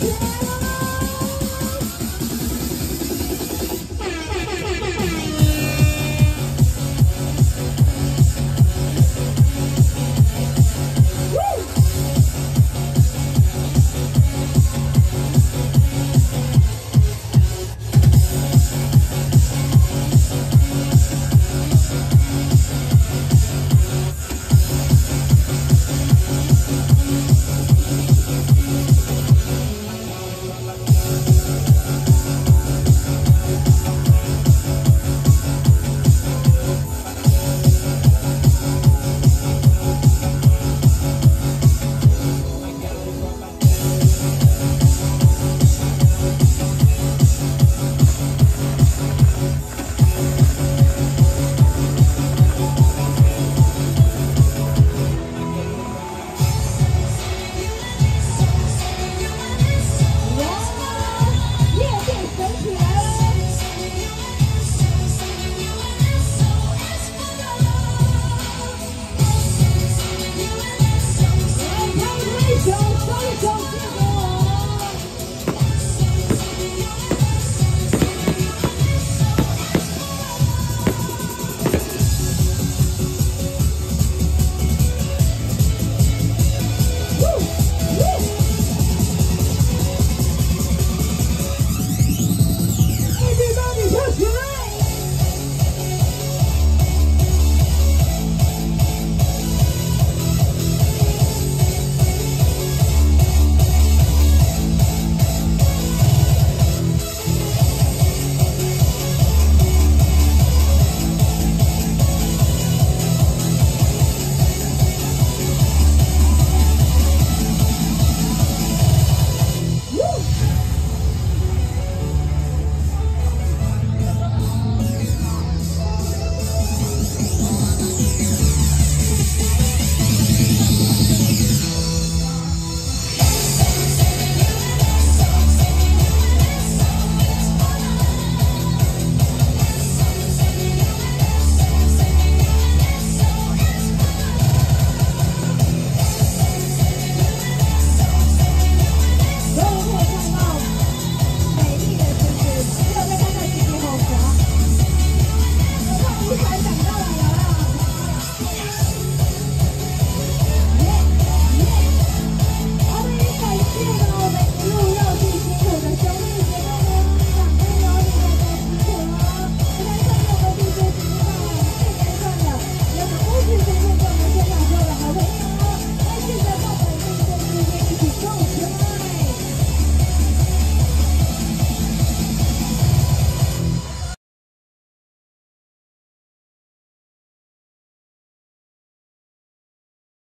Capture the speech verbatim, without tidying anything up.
Yeah.